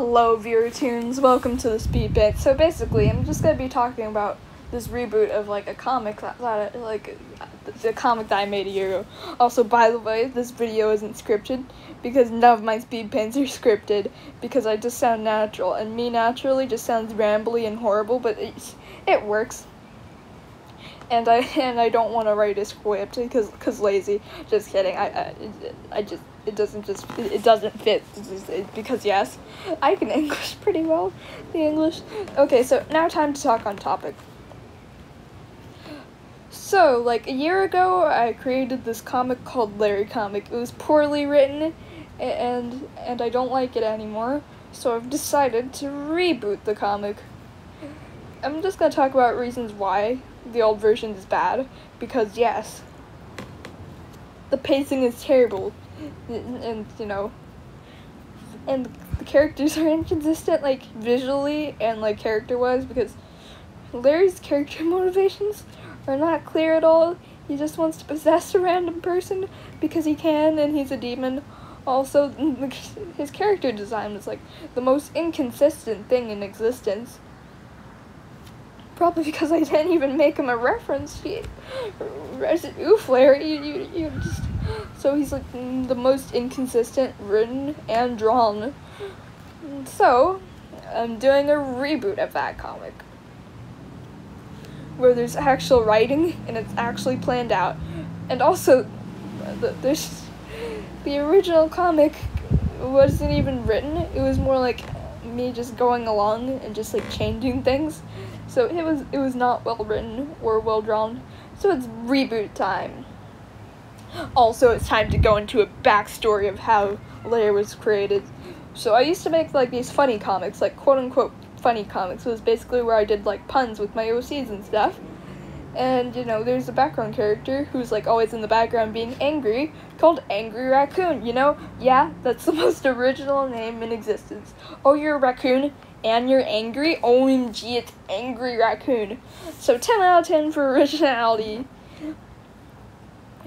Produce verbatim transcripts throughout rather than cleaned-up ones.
Hello viewer tunes, welcome to this beat bit. So basically I'm just going to be talking about this reboot of like a comic that, that I, like the comic that I made a year ago. Also, by the way, this video isn't scripted because none of my speed paints are scripted because I just sound natural, and me naturally just sounds rambly and horrible, but it, it works. And I and I don't want to write a script because cause lazy. Just kidding. I I, I just it doesn't just it, it doesn't fit it's just, it, because yes, I can English pretty well. The English. Okay, so now time to talk on topic. So like a year ago, I created this comic called Larry Comic. It was poorly written, and and I don't like it anymore. So I've decided to reboot the comic. I'm just gonna talk about reasons why the old version is bad, because yes, the pacing is terrible, and, and you know, and the characters are inconsistent, like visually and like character-wise, because Larry's character motivations are not clear at all. He just wants to possess a random person because he can, and he's a demon. Also, his character design is like the most inconsistent thing in existence. Probably because I didn't even make him a reference. He, oof, Larry, you, you, you just... So he's like the most inconsistent written and drawn. So I'm doing a reboot of that comic, where there's actual writing and it's actually planned out. And also, the, there's the original comic wasn't even written. It was more like me just going along and just like changing things. So it was it was not well written or well drawn, so it's reboot time. Also, it's time to go into a backstory of how Larry was created. So I used to make like these funny comics, like quote unquote funny comics. It was basically where I did like puns with my O Cs and stuff. And you know, there's a background character who's like always in the background being angry, called Angry Raccoon, you know? Yeah, that's the most original name in existence. Oh, you're a raccoon? And you're angry? O M G, it's Angry Raccoon. So ten out of ten for originality.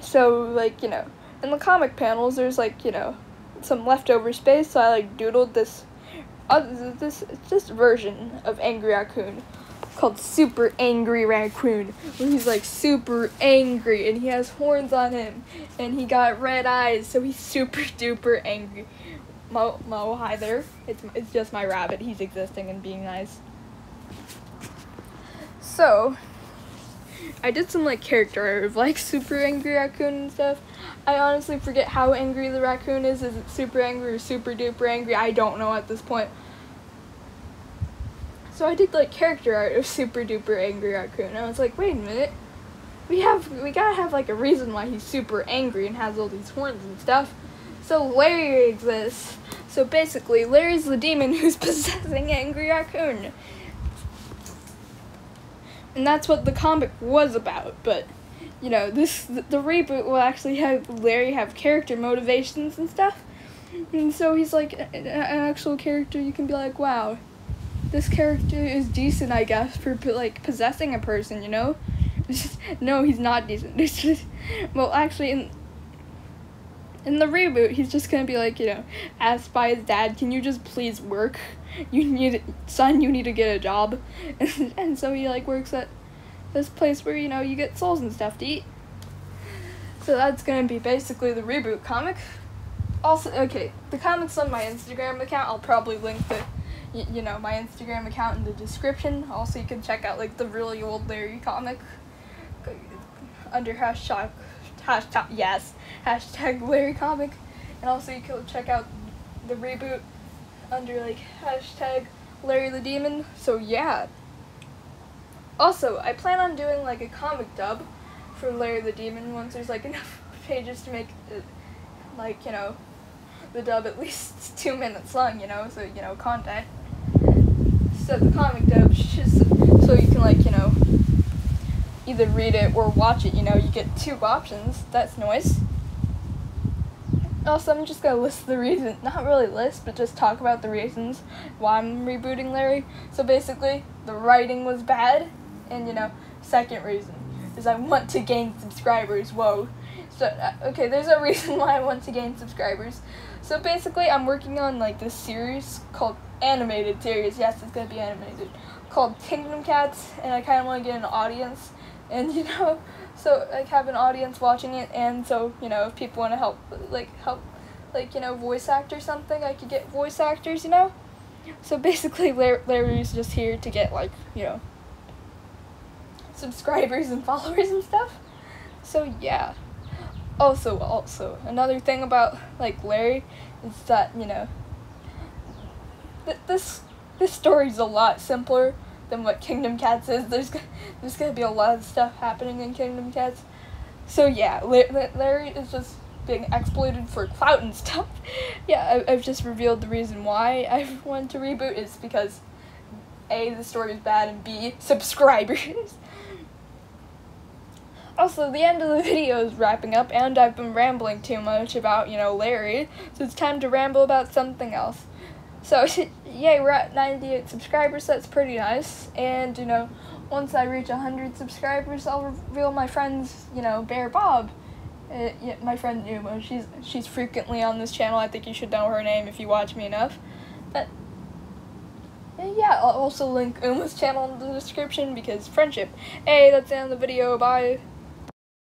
So, like, you know, in the comic panels, there's, like, you know, some leftover space, so I, like, doodled this, uh, this, this version of Angry Raccoon called Super Angry Raccoon, where he's, like, super angry, and he has horns on him, and he got red eyes, so he's super duper angry. Mo, Mo, hi there. It's, it's just my rabbit. He's existing and being nice. So, I did some, like, character art of, like, Super Angry Raccoon and stuff. I honestly forget how angry the raccoon is. Is it super angry or super duper angry? I don't know at this point. So I did, like, character art of Super Duper Angry Raccoon. And I was like, wait a minute. We have, we gotta have, like, a reason why he's super angry and has all these horns and stuff. So Larry exists. So basically, Larry's the demon who's possessing Angry Raccoon. And that's what the comic was about, but, you know, this the, the reboot will actually have Larry have character motivations and stuff. And so he's like a, an actual character. You can be like, wow, this character is decent, I guess, for, like, possessing a person, you know? Just, no, he's not decent. Just, well, actually, in... In the reboot, he's just gonna be like, you know, asked by his dad, can you just please work? You need, son, you need to get a job. And, and so he, like, works at this place where, you know, you get souls and stuff to eat. So that's gonna be basically the reboot comic. Also, okay, the comic's on my Instagram account. I'll probably link the, you, you know, my Instagram account in the description. Also, you can check out, like, the really old Larry comic under hashtag. Hashtag, yes, hashtag Larry Comic, and also you can check out the reboot under, like, hashtag Larry the Demon, so yeah. Also, I plan on doing, like, a comic dub for Larry the Demon once there's, like, enough pages to make, it, like, you know, the dub at least two minutes long, you know, so, you know, content. So the comic dub, just so you can, like, you know, either read it or watch it, you know, you get two options. That's noise. Also, I'm just gonna list the reason, not really list, but just talk about the reasons why I'm rebooting Larry. So basically, the writing was bad, and you know, second reason is I want to gain subscribers, whoa. So, uh, okay, there's a reason why I want to gain subscribers. So basically, I'm working on like this series called animated series. Yes, it's gonna be animated, called Kingdom Cats, and I kind of want to get an audience, and you know, so like have an audience watching it, and so you know, if people want to help, like help, like you know, voice act or something, I could get voice actors, you know. So basically, Larry, Larry's just here to get like you know, subscribers and followers and stuff. So yeah. Also, also, another thing about, like, Larry is that, you know, th this this story's a lot simpler than what Kingdom Cats is. There's, there's gonna be a lot of stuff happening in Kingdom Cats. So, yeah, La La Larry is just being exploited for clout and stuff. Yeah, I I've just revealed the reason why I wanted to reboot is because, A, the story's bad, and B, subscribers. Also, the end of the video is wrapping up, and I've been rambling too much about, you know, Larry, so it's time to ramble about something else. So, yay, we're at ninety-eight subscribers, that's pretty nice, and, you know, once I reach one hundred subscribers, I'll reveal my friend's, you know, Bear Bob. Uh, yeah, my friend Uma, she's, she's frequently on this channel, I think you should know her name if you watch me enough. But, yeah, I'll also link Uma's channel in the description, because friendship. Hey, that's the end of the video, bye!